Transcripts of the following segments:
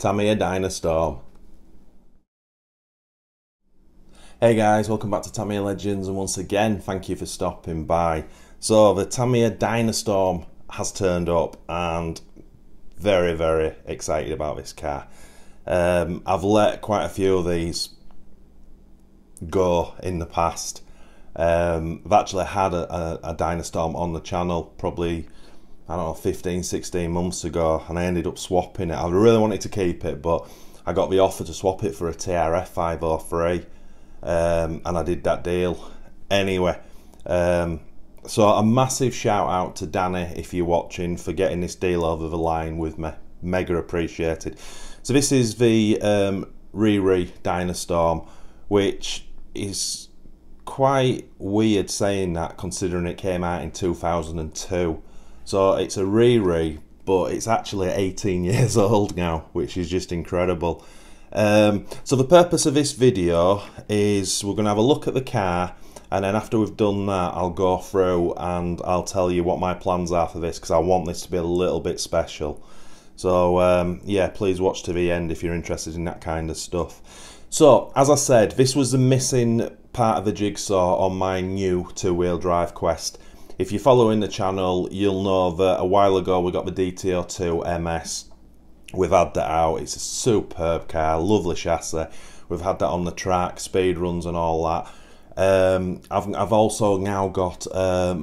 Tamiya Dynastorm. Hey guys, welcome back to TAMIYA Legends, and once again thank you for stopping by. So the Tamiya Dynastorm has turned up and very, very excited about this car. I've let quite a few of these go in the past. I've actually had a Dynastorm on the channel probably, I don't know, 15, 16 months ago, and I ended up swapping it. I really wanted to keep it, but I got the offer to swap it for a TRF 503, and I did that deal. Anyway, so a massive shout out to Danny, if you're watching, for getting this deal over the line with me. Mega appreciated. So this is the Riri Dynastorm, which is quite weird saying that, considering it came out in 2002. So it's a Riri, but it's actually 18 years old now, which is just incredible. So the purpose of this video is we're going to have a look at the car, and then after we've done that I'll go through and I'll tell you what my plans are for this, because I want this to be a little bit special. So yeah, please watch to the end if you're interested in that kind of stuff. So as I said, this was the missing part of the jigsaw on my new two-wheel drive quest. If you're following the channel, you'll know that a while ago we got the DTO2 MS. We've had that out. It's a superb car, lovely chassis. We've had that on the track, speed runs and all that. I've also now got a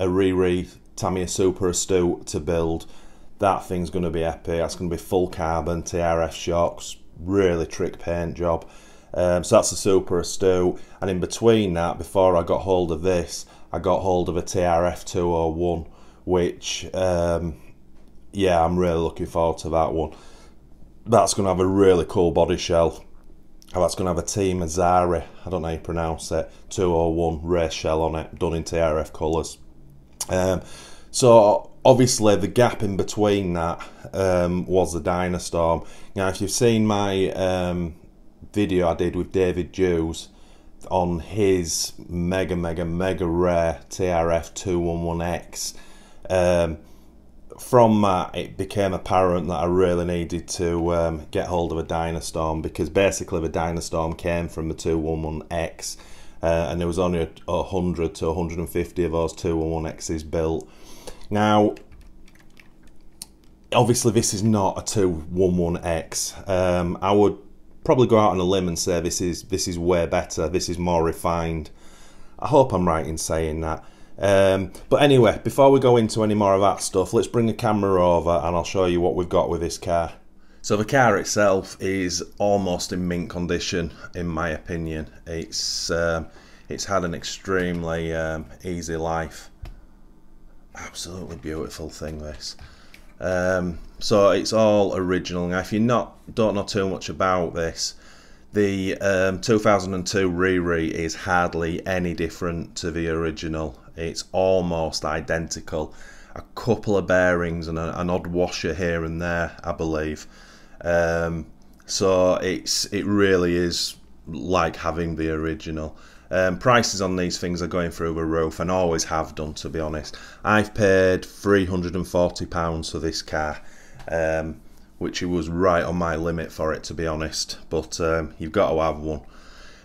Riri Tamiya Super Astute to build. That thing's going to be epic. That's going to be full carbon, TRF shocks, really trick paint job. So that's the Super Astute. And in between that, before I got hold of this, I got hold of a TRF 201, which, yeah, I'm really looking forward to that one. That's going to have a really cool body shell. And that's going to have a Team Azari, I don't know how you pronounce it, 201 race shell on it, done in TRF colours. So, obviously, the gap in between that was the Dynastorm. Now, if you've seen my video I did with David Dews on his mega rare TRF 211X, from that it became apparent that I really needed to get hold of a Dynastorm, because basically the Dynastorm came from the 211X, and there was only 100 to 150 of those 211X's built. Now obviously this is not a 211X. I would probably go out on a limb and say this is way better, this is more refined. I hope I'm right in saying that. But anyway, before we go into any more of that stuff, let's bring the camera over and I'll show you what we've got with this car. So the car itself is almost in mint condition, in my opinion. It's had an extremely easy life. Absolutely beautiful thing, this. So it's all original. Now if you don't know too much about this, the 2002 Riri is hardly any different to the original. It's almost identical, a couple of bearings and an odd washer here and there, I believe. So it really is like having the original. Prices on these things are going through the roof, and always have done, to be honest. I've paid £340 for this car, which was right on my limit for it, to be honest, but you've got to have one.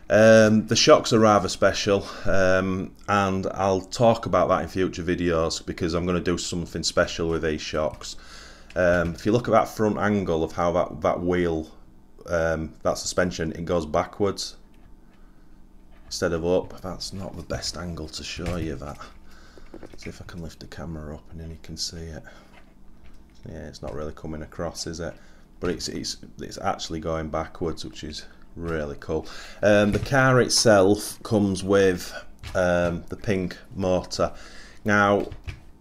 The shocks are rather special, and I'll talk about that in future videos, because I'm going to do something special with these shocks. If you look at that front angle of how that wheel, that suspension, it goes backwards instead of up. That's not the best angle to show you that. See if I can lift the camera up and then you can see it. Yeah, it's not really coming across, is it? But it's actually going backwards, which is really cool. The car itself comes with the pink motor. Now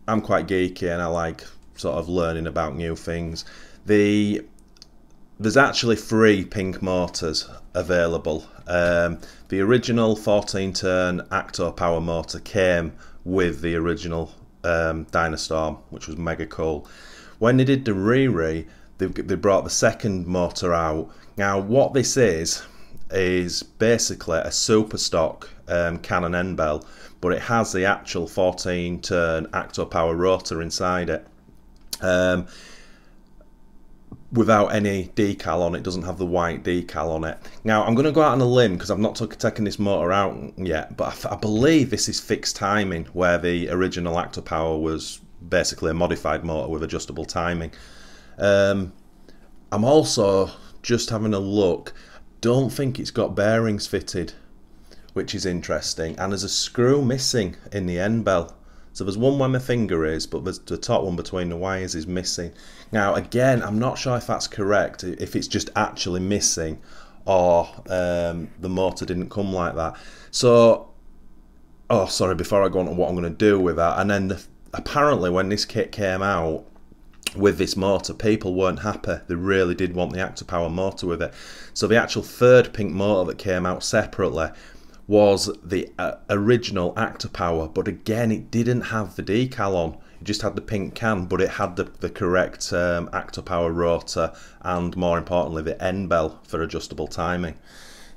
I'm quite geeky and I like sort of learning about new things. There's actually 3 pink motors available. The original 14-turn Acto-Power motor came with the original Dynastorm, which was mega cool. When they did the Riri, they brought the 2nd motor out. Now what this is basically a super stock Canon N-Bell, but it has the actual 14-turn Acto-Power rotor inside it. without any decal on it, doesn't have the white decal on it. Now I'm going to go out on a limb because I've not taken this motor out yet, but I believe this is fixed timing, where the original Acto-Power was basically a modified motor with adjustable timing. I'm also just having a look. Don't think it's got bearings fitted, which is interesting, and there's a screw missing in the N-Bell. So there's one where my finger is, but the top one between the wires is missing. Now again, I'm not sure if that's correct, if it's just actually missing or the motor didn't come like that. So, oh sorry, before I go on to what I'm going to do with that, and then apparently when this kit came out with this motor, people weren't happy. They really did want the Acto-Power motor with it. So the actual third pink motor that came out separately was the original Acto-Power, but again it didn't have the decal on, it just had the pink can, but it had the correct Acto-Power rotor, and more importantly the N-Bell for adjustable timing.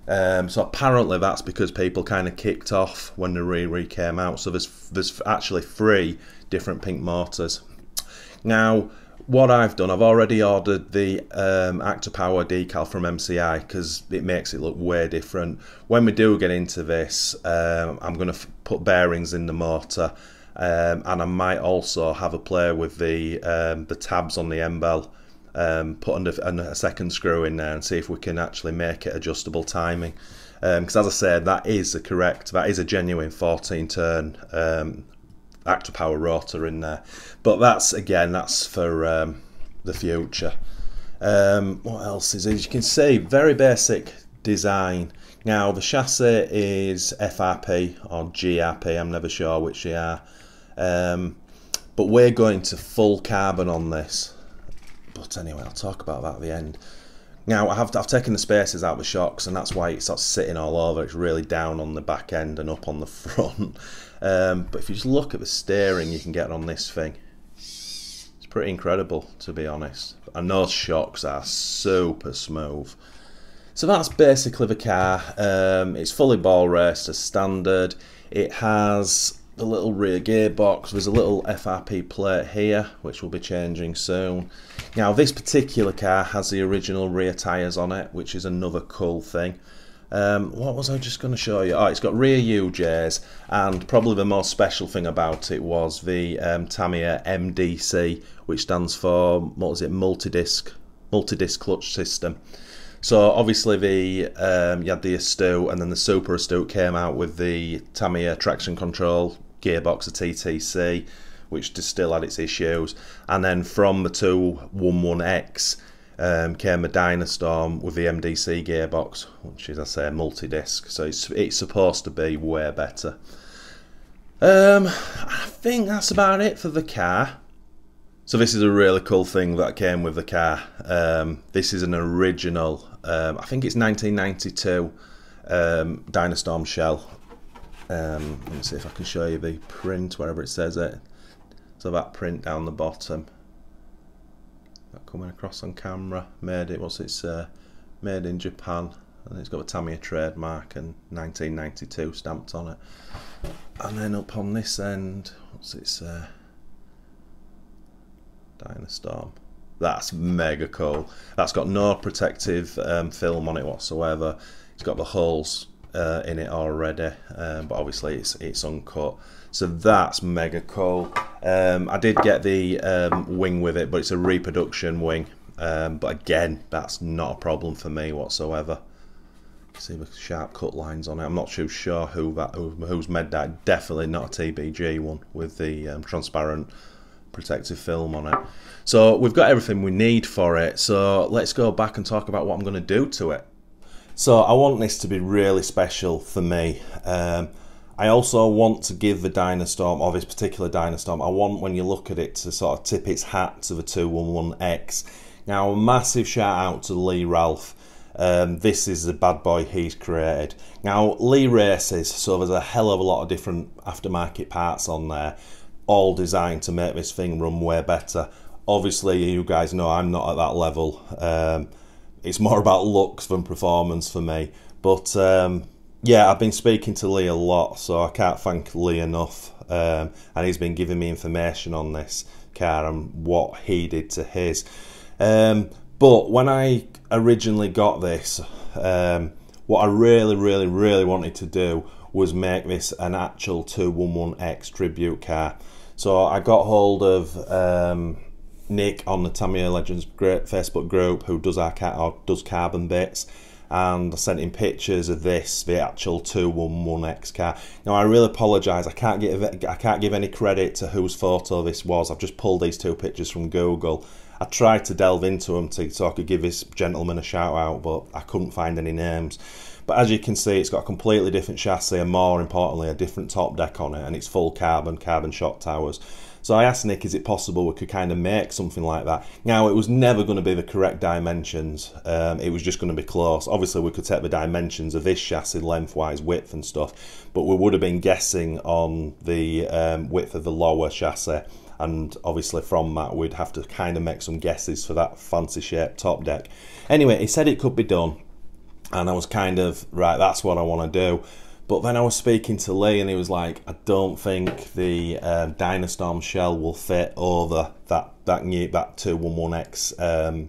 So apparently that's because people kind of kicked off when the Riri came out. So there's actually three different pink motors. Now what I've done, I've already ordered the Acto-Power decal from MCI because it makes it look way different. When we do get into this, I'm going to put bearings in the motor, and I might also have a play with the tabs on the N-Bell, put a second screw in there and see if we can actually make it adjustable timing. Because as I said, that is a genuine 14-turn Acto-Power rotor in there, but that's for the future. What else is it? As you can see, very basic design. Now the chassis is FRP or GRP, I'm never sure which they are, but we're going to full carbon on this, but anyway I'll talk about that at the end. Now I've taken the spaces out of the shocks, and that's why it's sort of sitting all over. It's really down on the back end and up on the front. But if you just look at the steering you can get on this thing, it's pretty incredible, to be honest. And those shocks are super smooth. So that's basically the car. It's fully ball raced as standard. It has the little rear gearbox. There's a little FRP plate here which will be changing soon. Now this particular car has the original rear tyres on it, which is another cool thing. What was I just going to show you? Oh, it's got rear UJs, and probably the most special thing about it was the Tamiya MDC, which stands for, what was it, multi-disc clutch system. So obviously the you had the Astute, and then the Super Astute came out with the Tamiya traction control gearbox, the TTC, which still had its issues. And then from the 211X came the Dynastorm with the MDC gearbox, which is, I say, multi-disc. So it's supposed to be way better. I think that's about it for the car. So this is a really cool thing that came with the car. This is an original, I think it's 1992 Dynastorm shell. Let me see if I can show you the print, wherever it says it. So that print down the bottom, that coming across on camera, made in Japan, and it's got a Tamiya trademark and 1992 stamped on it. And then up on this end, Dynastorm. That's mega cool. That's got no protective film on it whatsoever. It's got the holes in it already, but obviously it's uncut, so that's mega cool. I did get the wing with it, but it's a reproduction wing, but again that's not a problem for me whatsoever. See the sharp cut lines on it. I'm not too sure who's made that. Definitely not a TBG one with the transparent protective film on it. So we've got everything we need for it, so let's go back and talk about what I'm going to do to it. So I want this to be really special for me. I also want to give the Dynastorm, or this particular Dynastorm, I want, when you look at it, to sort of tip its hat to the 211X. Now a massive shout out to Lee Ralph. This is the bad boy he's created. Now Lee races, so there's a hell of a lot of different aftermarket parts on there, all designed to make this thing run way better. Obviously you guys know I'm not at that level. It's more about looks than performance for me, but yeah, I've been speaking to Lee a lot, so I can't thank Lee enough, and he's been giving me information on this car and what he did to his. But when I originally got this, what I really wanted to do was make this an actual 211X tribute car. So I got hold of Nick on the TAMIYA Legends great Facebook group, who does our does carbon bits, and I sent him pictures of this, the actual 211X car. Now I really apologise, I can't give any credit to whose photo this was. I've just pulled these two pictures from Google. I tried to delve into them so I could give this gentleman a shout out, but I couldn't find any names. But as you can see, it's got a completely different chassis and, more importantly, a different top deck on it, and it's full carbon shock towers. So I asked Nick, is it possible we could kind of make something like that? Now, it was never going to be the correct dimensions. It was just going to be close. Obviously, we could take the dimensions of this chassis lengthwise, width and stuff, but we would have been guessing on the width of the lower chassis. And obviously from that, we'd have to kind of make some guesses for that fancy shaped top deck. Anyway, he said it could be done. And I was kind of, right, that's what I want to do. But then I was speaking to Lee and he was like, I don't think the Dynastorm shell will fit over that 211X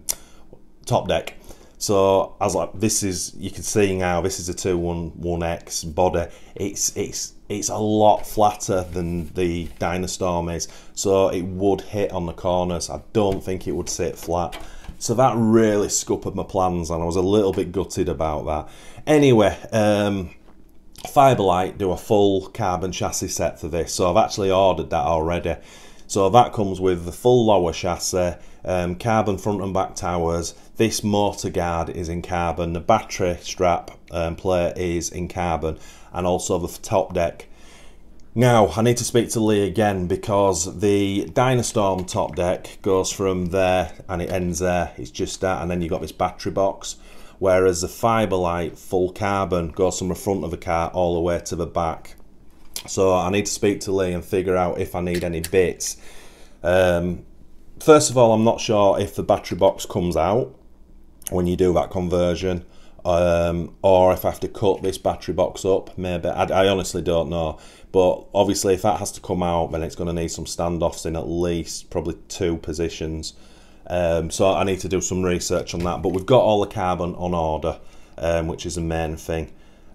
top deck. So I was like, this is, you can see now, this is a 211X body. It's a lot flatter than the Dynastorm is, so it would hit on the corners. I don't think it would sit flat. So that really scuppered my plans and I was a little bit gutted about that. Anyway, Fiberlite do a full carbon chassis set for this, so I've actually ordered that already. So that comes with the full lower chassis, carbon front and back towers. This motor guard is in carbon, the battery strap plate is in carbon, and also the top deck. Now I need to speak to Lee again, because the Dynastorm top deck goes from there and it ends there. It's just that, and then you've got this battery box. Whereas the Fiberlite full carbon goes from the front of the car all the way to the back. So I need to speak to Lee and figure out if I need any bits. First of all, I'm not sure if the battery box comes out when you do that conversion, or if I have to cut this battery box up, maybe. I honestly don't know. But obviously if that has to come out, then it's going to need some standoffs in at least probably two positions. So I need to do some research on that, but we've got all the carbon on order, which is the main thing.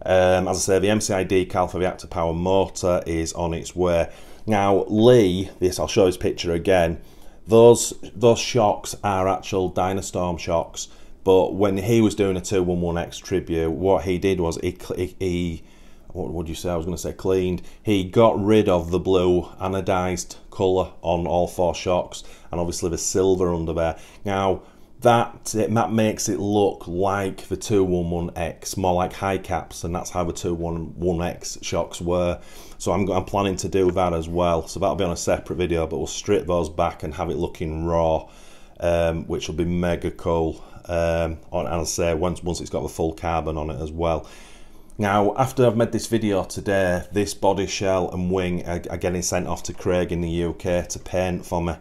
As I say, the MCI decal for the Acto-Power motor is on its way. Now Lee, this, I'll show his picture again, those shocks are actual Dynastorm shocks, but when he was doing a 211X tribute, what he did was he what would you say, I was going to say cleaned, he got rid of the blue anodized colour on all four shocks, and obviously the silver under there. Now that makes it look like the 211X, more like high caps, and that's how the 211X shocks were. So I'm planning to do that as well, so that'll be on a separate video, but we'll strip those back and have it looking raw, which will be mega cool. And I'll say once it's got the full carbon on it as well. Now, after I've made this video today, this body shell and wing are getting sent off to Craig in the UK to paint for me.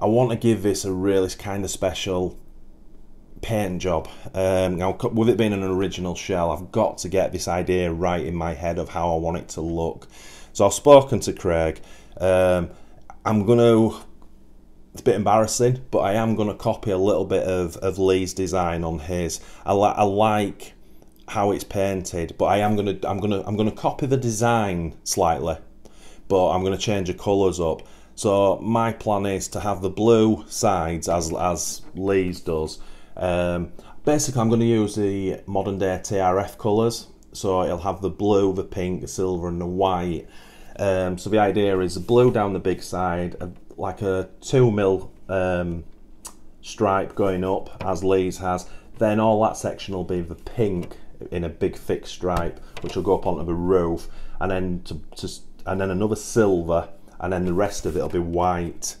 I want to give this a really kind of special paint job. Now, with it being an original shell, I've got to get this idea right in my head of how I want it to look. So I've spoken to Craig. I'm going to... It's a bit embarrassing, but I am going to copy a little bit of Lee's design on his. I like... how it's painted, but I'm gonna copy the design slightly, but I'm gonna change the colours up. So my plan is to have the blue sides as Lee's does. Basically, I'm gonna use the modern day TRF colours, so it'll have the blue, the pink, the silver, and the white. So the idea is the blue down the big side, like a 2mm stripe going up as Lee's has. Then all that section will be the pink, in a big thick stripe, which will go up onto the roof, and then and then another silver, and then the rest of it will be white.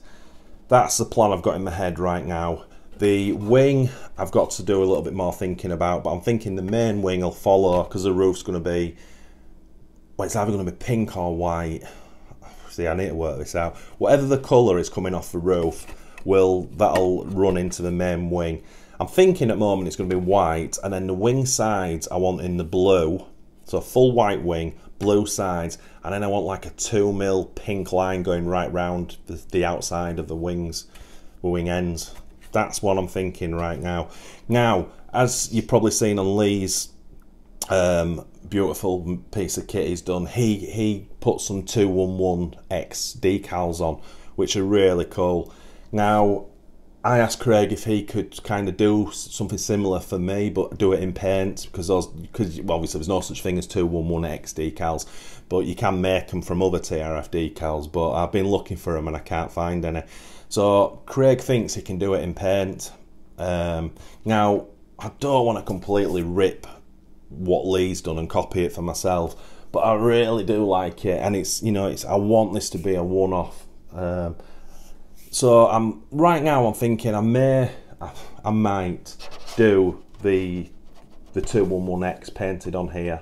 That's the plan I've got in my head right now. The wing, I've got to do a little bit more thinking about, but I'm thinking the main wing will follow, because the roof's going to be, well, it's either going to be pink or white. See, I need to work this out. Whatever the colour is coming off the roof, that'll run into the main wing. I'm thinking at the moment it's going to be white, and then the wing sides I want in the blue, so full white wing, blue sides, and then I want like a 2mm pink line going right round the outside of the wing ends. That's what I'm thinking right now. Now, as you've probably seen on Lee's beautiful piece of kit he's done, he put some 211X decals on, which are really cool. Now, I asked Craig if he could kind of do something similar for me, but do it in paint, because well, obviously there's no such thing as 211X decals, but you can make them from other TRF decals, but I've been looking for them and I can't find any. So Craig thinks he can do it in paint. Now, I don't want to completely rip what Lee's done and copy it for myself, but I really do like it, and it's, you know, it's, I want this to be a one-off. So I'm right now, I'm thinking I might do the 211X painted on here,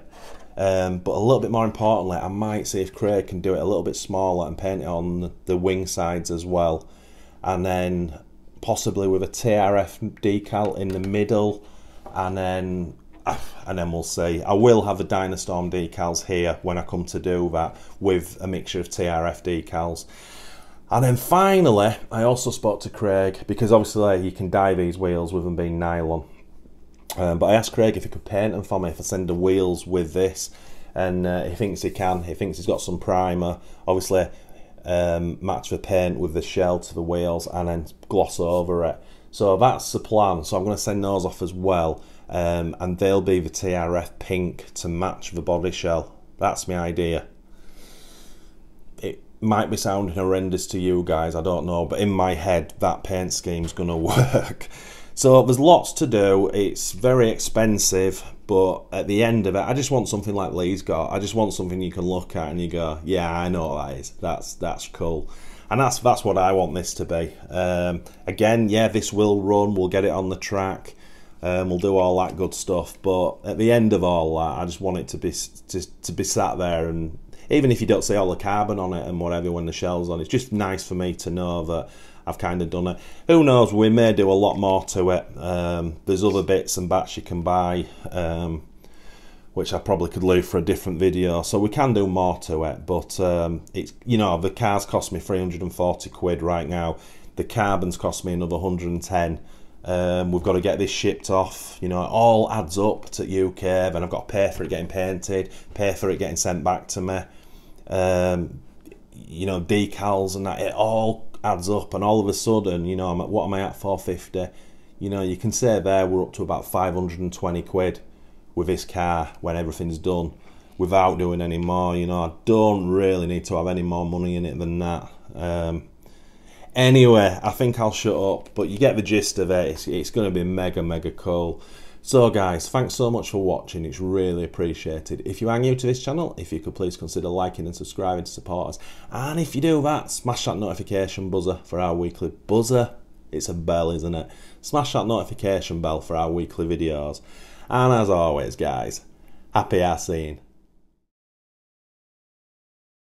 but a little bit more importantly, I might see if Craig can do it a little bit smaller and paint it on the wing sides as well, and then possibly with a TRF decal in the middle, and then we'll see. I will have the Dynastorm decals here when I come to do that, with a mixture of TRF decals. And then finally, I also spoke to Craig, because obviously you can dye these wheels with them being nylon. But I asked Craig if he could paint them for me, if I send the wheels with this, and he thinks he can. He thinks he's got some primer, obviously match the paint with the shell to the wheels and then gloss over it. So that's the plan, so I'm going to send those off as well, and they'll be the TRF pink to match the body shell. That's my idea. It might be sounding horrendous to you guys, I don't know, but in my head that paint scheme's gonna work. So there's lots to do, it's very expensive, but at the end of it I just want something like Lee's got. I just want something you can look at and you go, yeah, I know what that is, that's cool. And that's what I want this to be. Again, yeah, this will run, we'll get it on the track, we'll do all that good stuff, but at the end of all that I just want it to be sat there, and even if you don't see all the carbon on it and whatever when the shell's on, it's just nice for me to know that I've kind of done it. Who knows, we may do a lot more to it. There's other bits and bats you can buy, which I probably could leave for a different video. So we can do more to it, but it's, you know, the car's cost me 340 quid right now. The carbon's cost me another 110. We've got to get this shipped off, you know, it all adds up to UK, then I've got to pay for it getting painted, pay for it getting sent back to me, you know, decals and that, it all adds up, and all of a sudden, you know, I'm at, what am I at, 450, you know, you can say there we're up to about 520 quid with this car when everything's done, without doing any more. You know, I don't really need to have any more money in it than that. Anyway, I think I'll shut up, but you get the gist of it. It's going to be mega cool. So guys, thanks so much for watching, it's really appreciated. If you are new to this channel, if you could please consider liking and subscribing to support us, and if you do that, smash that notification buzzer for our weekly buzzer, it's a bell isn't it, smash that notification bell for our weekly videos, and as always guys, happy arseing.